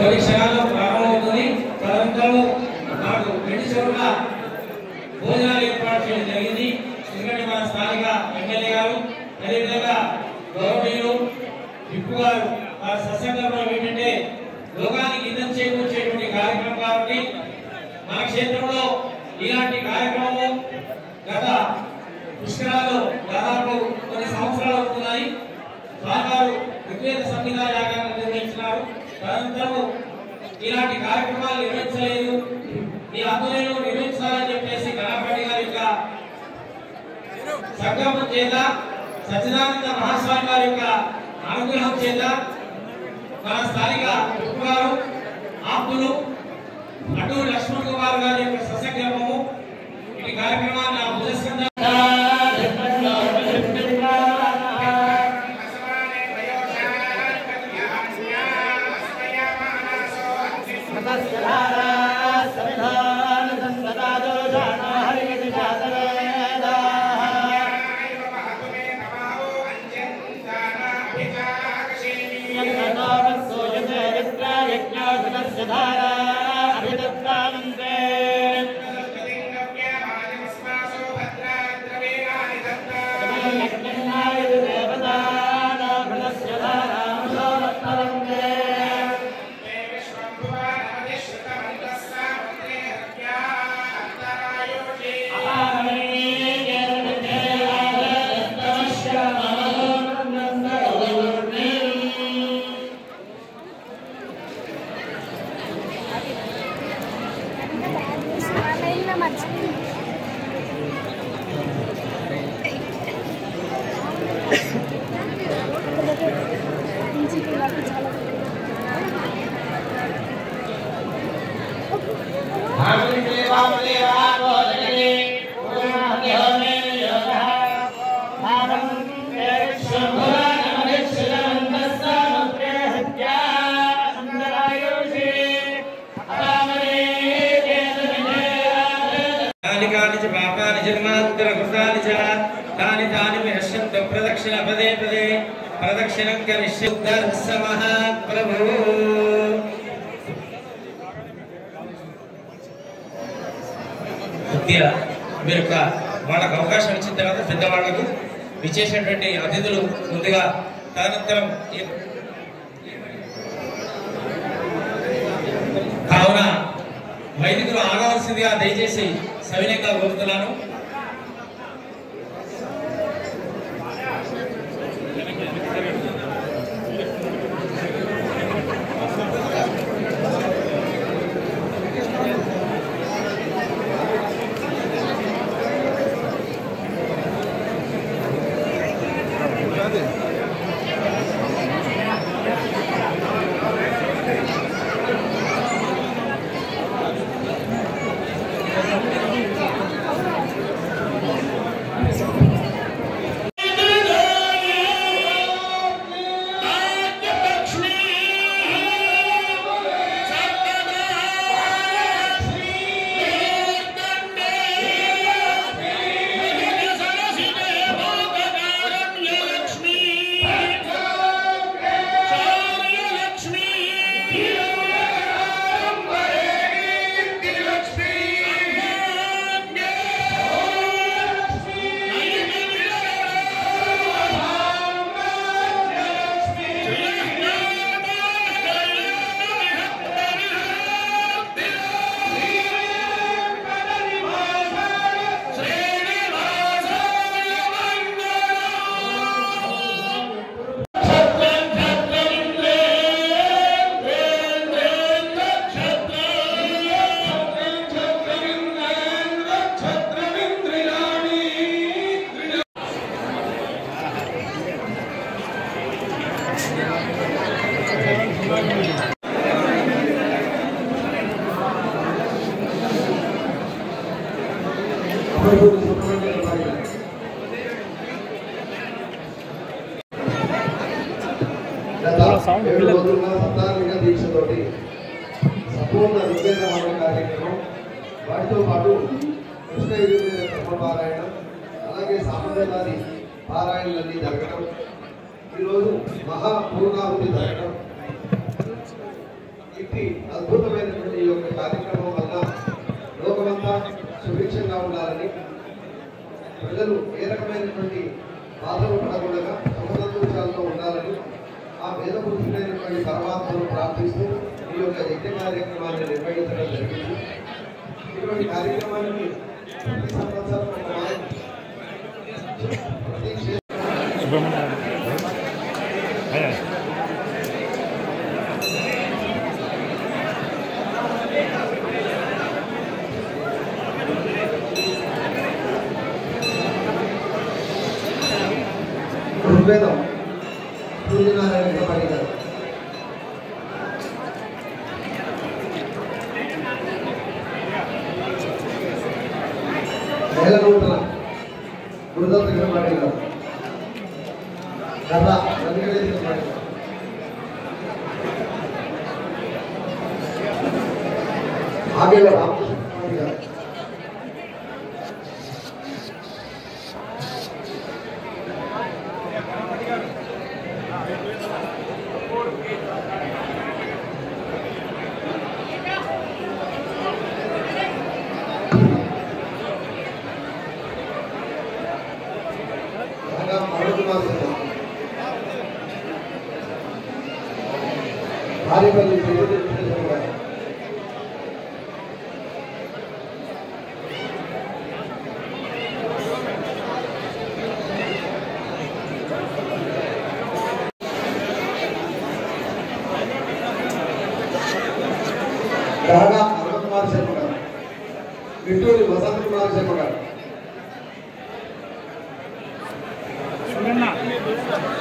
కొన్ని క్షణాల్లో ప్రారంభమవుతుంది. తదనంతరం నాకు రెండు చోట్ల భోజనాలు ఏర్పాటు చేయడం జరిగింది. ఎందుకంటే మన స్థానిక ఎమ్మెల్యే గారు, అదేవిధంగా గవర్నీయులు టిప్పు గారు వారి సత్సంగంలో ఏంటంటే లోకానికి ఇదం చేకూర్చేటువంటి కార్యక్రమం కాబట్టి మన క్షేత్రంలో ఇలాంటి కార్యక్రమం గత పుష్కరాలు దాదాపు కొన్ని సంవత్సరాలు అవుతున్నాయి. వారు విపరీత సంవిధాన యాగాన్ని నిర్వహించినారు. తదనంతరం ఇలాంటి కార్యక్రమాలు నిర్వహించలేదు, మీ అందులో నిర్వహించాలని చెప్పేసి కళాపాటి గారి యొక్క సంకల్పం చేత, సజ్జానంద మహాస్వామి గారి యొక్క అనుగ్రహం చేత మన స్థానిక గారు ఆప్తులు అటు లక్ష్మీ కుమార్ గారి యొక్క సస్యక్రమము ఈ కార్యక్రమాన్ని ఉదస్కంగా మీరు వాళ్ళకు అవకాశం ఇచ్చిన తర్వాత పెద్దవాళ్లకు విచ్చేసినటువంటి అతిథులు ముందుగా తదనంతరం కావున వైదికులు ఆగవలసిందిగా దయచేసి సవినయంగా కోరుతున్నాను. సంతాక దీక్షతోటి సంపూర్ణ ఋగ్వేదం కార్యక్రమం, వాటితో పాటు కృష్ణ యుగ పారాయణం, అలాగే సాంప్రదాయాది పారాయణలన్నీ జరగడం, ఈరోజు మహాపూర్ణాహుతి జరగడం, ఈ ఇట్టి అద్భుతమైనటువంటి ఈ యొక్క కార్యక్రమం వల్ల లోకమంతా సుభిక్షంగా ఉండాలని, ప్రజలు ఏ రకమైనటువంటి బాధలు పడకుండా సమసంతోషాలతో ఉండాలని ఆ వేదపురుషుడైనటువంటి పరమాత్మను ప్రార్థిస్తూ ఈ యొక్క యజ్ఞ కార్యక్రమాన్ని నిర్వహించడం జరిగింది. ఇటువంటి కార్యక్రమానికి ప్రతి సంవత్సరం ప్రతి క్షేత్రం ఋగ్వేదం సూర్యనారాయణ గారు వేలనూతల గురుదంతగిరి పాటి గారు గత వెంకటేశ్వర పాటి గారు ఆగే రామకృష్ణ పాటి గారు భారీపల్లి వసంత్ కుమార్ శర్మ గారు బిట్టూరి వసంత్ కుమార్ శర్మ గారు.